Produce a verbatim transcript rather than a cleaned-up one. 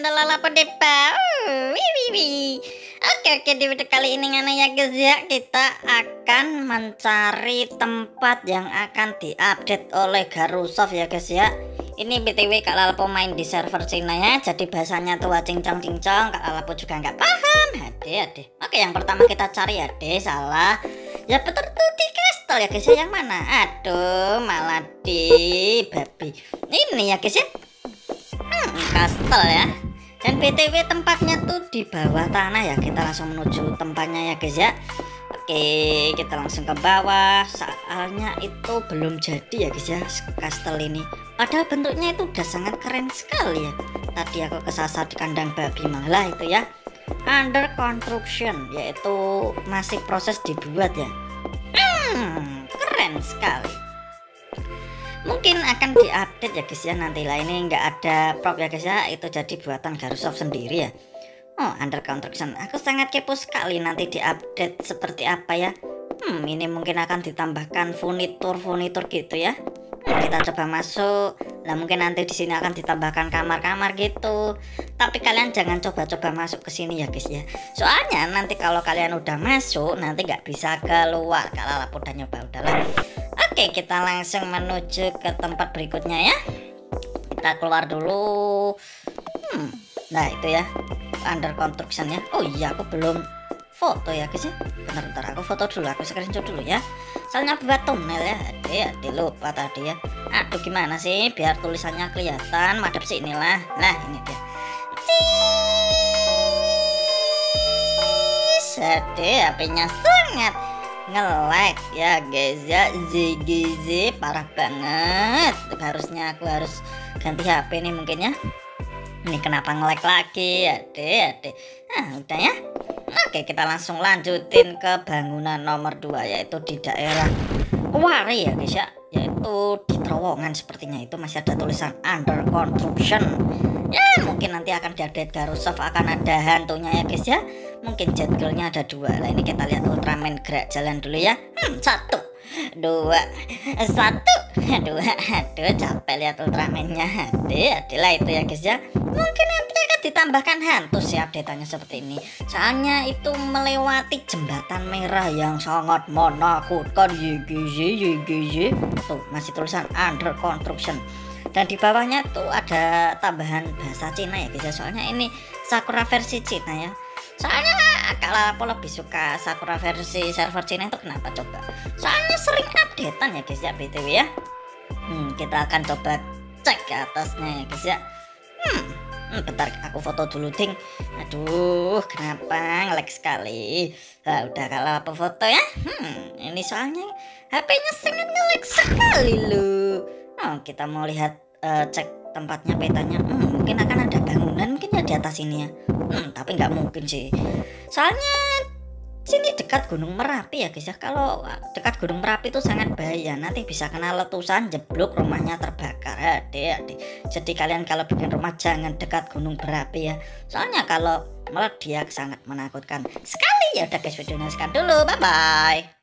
ada Lalapodepa. Oh, oke oke, di video kali ini ngana ya guys ya, kita akan mencari tempat yang akan diupdate oleh GaruSoft ya guys ya. Ini btw Kak Lalapo main di server Cina ya, jadi bahasanya tua cincong cincong, Kak Lalapo juga nggak paham. Hade hade. Oke, yang pertama kita cari hade salah. Ya betul tuh di kastel ya guys ya, yang mana? Aduh, malah di babi. Ini ya guys ya. Hmm, kastel ya. Dan btw tempatnya tuh di bawah tanah ya. Kita langsung menuju tempatnya ya guys ya. Oke, kita langsung ke bawah. Soalnya itu belum jadi ya guys ya, kastel ini. Padahal bentuknya itu udah sangat keren sekali ya. Tadi aku kesasar di kandang babi malah itu ya. Under construction, yaitu masih proses dibuat ya. Hmm, keren sekali. Mungkin akan diupdate ya guys ya, nantilah ini nggak ada prop ya guys ya. Itu jadi buatan GaruSoft sendiri ya. Oh, under construction. Aku sangat kepo sekali nanti diupdate seperti apa ya. Hmm, ini mungkin akan ditambahkan furnitur-furnitur gitu ya. Hmm, kita coba masuk. Nah, mungkin nanti di sini akan ditambahkan kamar-kamar gitu. Tapi kalian jangan coba-coba masuk ke sini ya guys ya. Soalnya nanti kalau kalian udah masuk, nanti nggak bisa keluar. Kalau Lalapo udah nyoba udahlah. Oke, kita langsung menuju ke tempat berikutnya ya. Kita keluar dulu. Hmm, nah itu ya. Under construction ya. Oh iya, aku belum foto ya guys ya. Bentar-bentar aku foto dulu, aku screenshot dulu ya. Soalnya buat thumbnail ya. Aduh, aduh lupa tadi ya. Aduh, gimana sih biar tulisannya kelihatan madep sini lah. Nah, ini dia. Sedih, H P-nya sangat nge-lag ya guys ya. G G Z parah banget. Harusnya aku harus ganti H P nih mungkin ya. Ini kenapa nge-lag lagi? Aduh, aduh. Nah, udah ya. Oke, kita langsung lanjutin ke bangunan nomor dua, yaitu di daerah Kuwari ya guys ya. Yaitu di terowongan sepertinya itu masih ada tulisan under construction. Ya, mungkin nanti akan di-update GaruSoft, akan ada hantunya ya guys ya. Mungkin jadwalnya ada dua. Nah, ini kita lihat Ultraman gerak jalan dulu ya. Hmm, satu, dua, satu, dua. Aduh, capek lihat Ultramannya. Aduh, adalah itu ya guys ya. Mungkin nanti akan ditambahkan hantu sih update-nya seperti ini. Soalnya itu melewati jembatan merah yang sangat menakutkan. Y G Z, Y G Z. Tuh, masih tulisan under construction. Dan di bawahnya tuh ada tambahan bahasa Cina ya guys ya. Soalnya ini Sakura versi Cina ya. Soalnya Kak Lalapo lebih suka Sakura versi server Cina itu kenapa coba? Soalnya sering updatean ya guys ya, btw ya. Hmm, kita akan coba cek ke atasnya ya guys ya. Hmm. Hmm, bentar aku foto dulu ding. Aduh, kenapa nge-lag sekali. Nah, udah kalau apa foto ya. Hmm, ini soalnya H P-nya sangat nge-lag sekali loh. Oh, kita mau lihat uh, cek tempatnya petanya. Hmm, mungkin akan ada bangunan mungkin ya di atas ini ya. Hmm, tapi nggak mungkin sih. Soalnya sini dekat Gunung Merapi ya guys ya. Kalau dekat Gunung Merapi itu sangat bahaya, nanti bisa kena letusan, jeblok, rumahnya terbakar. Ade, ade. Jadi kalian kalau bikin rumah jangan dekat Gunung Merapi ya. Soalnya kalau meledak sangat menakutkan sekali. Ya udah guys, videonya sekian dulu. Bye bye.